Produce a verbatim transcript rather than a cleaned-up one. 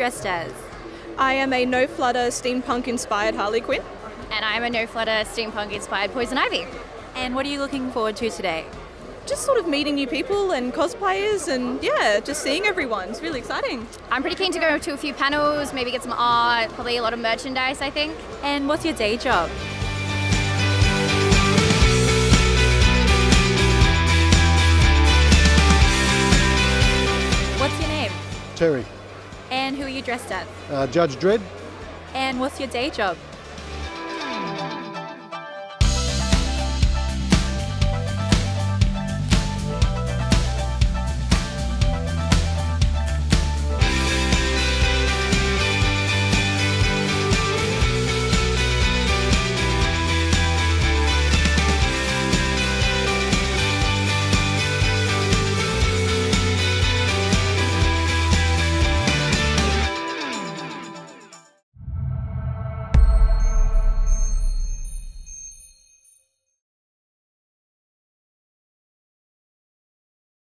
dressed as? I am a no flutter steampunk inspired Harley Quinn. And I am a no flutter steampunk inspired Poison Ivy. And what are you looking forward to today? Just sort of meeting new people and cosplayers and yeah, just seeing everyone. It's really exciting. I'm pretty keen to go to a few panels, maybe get some art, probably a lot of merchandise, I think. And what's your day job? What's your name? Terry. And who are you dressed as? Uh, Judge Dredd. And what's your day job?